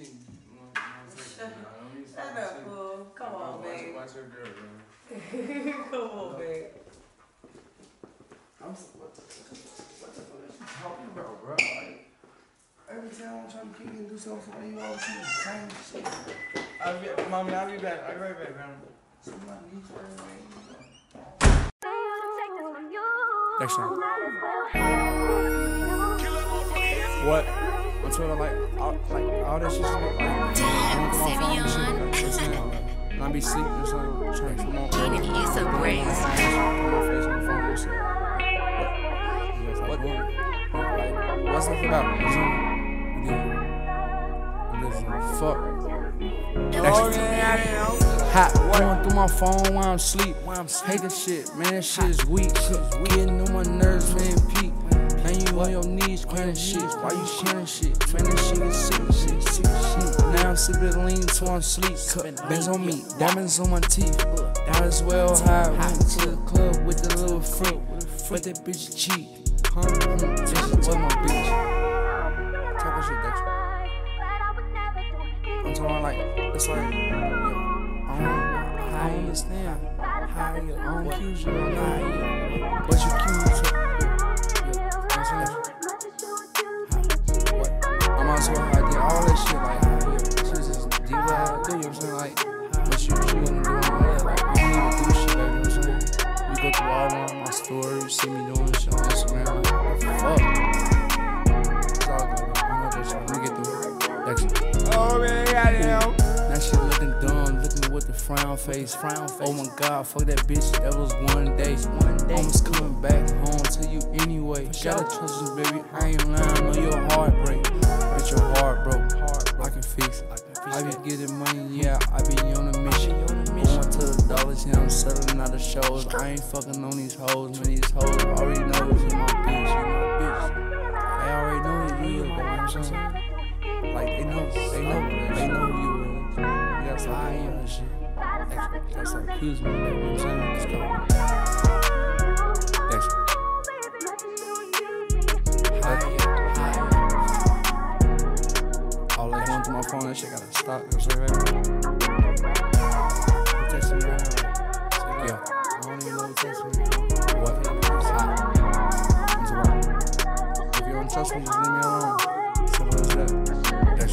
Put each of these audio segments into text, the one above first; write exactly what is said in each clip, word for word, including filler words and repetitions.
cheating. Shut up, boo. Come on, babe. Watch your girl, man. Come on, babe. I'm so, what the fuck are you talking about, bro? Like, every time I'm trying to keep you and do something for me, you always do the same shit. I'll be, mommy, I'll be back. I'll be right back, man. Somebody needs to everybody. Next time. What? On Twitter, like, all, like, all that shit, like, damn, Savion. And I be sleeping or something, trying to come on. Keenan, you so brave. What? What? What's up about? What? Fuck. That's it. Hot going through my phone while I'm asleep. Hate this shit, man, that shit is weak. Getting on my nerves, man, peak. And you on your knees, crying shit. Why you sharing shit? Man, this shit is sick, shit, sick, shit. Now I'm sleeping lean, so I'm sleep. Benz on me, diamonds on my teeth. Might as well high. Went to the club with the little fruit. But that bitch cheat. Huh? Just with my bitch. Talking shit, Dexter. I'm talking like, it's like, I don't understand. How you on cues, you don't lie. But you cute, so I did all that shit, like, how she was just do what I had to do, you know what I'm saying? Like, what you she wanna do on that, like, I don't even do shit, like, you know what I'm saying? You go through all my, my stories, you see me doing shit on Instagram, like, fuck. It's all good, like, I'm not just trying to get through that shit. Oh, man, goddamn. That shit looking dumb, looking with the frown face, frown face. Oh my god, fuck that bitch, that was one day. One day. Almost coming back home to you anyway. Gotta trust you, baby, I ain't lying on your heartbreak. Your heart broke, heart broke. I can fix it. I, can fix I be that. Getting money, yeah. I be on a mission. On a mission. Going to the dollars, yeah. I'm settling out of shows. I ain't fucking on these hoes, man. These hoes already know it's in my bitch. You my bitch. They already know who you is, you know what I'm saying? Like, they know, they know, they know who you is. That's how I am and shit. That's, that's like, excuse me, baby. I'm saying, let's go. Thanks. Hi. My phone, that shit gotta stop. You know what I'm saying? Right? Yeah. I don't even know what texting me. What? It's hot. It's wild. If you don't trust me, just leave me alone. Simple as that. That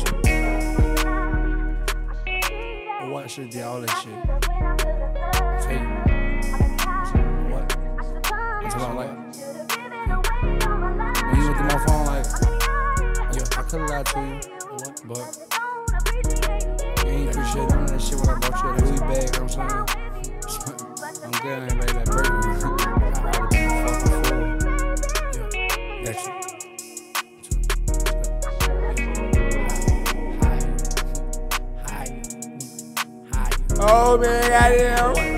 shit. What should do all that shit? Take. What? It's about like. When you look at my phone, like, yo, I could've lied to you. What? But you ain't appreciate none of that shit when I bought you that Louis bag, you know what I'm saying? I'm glad I ain't made that burger. I would be fucking fool. Yeah, that's it. Hi. Hi. Hi. Oh, man, I didn't know.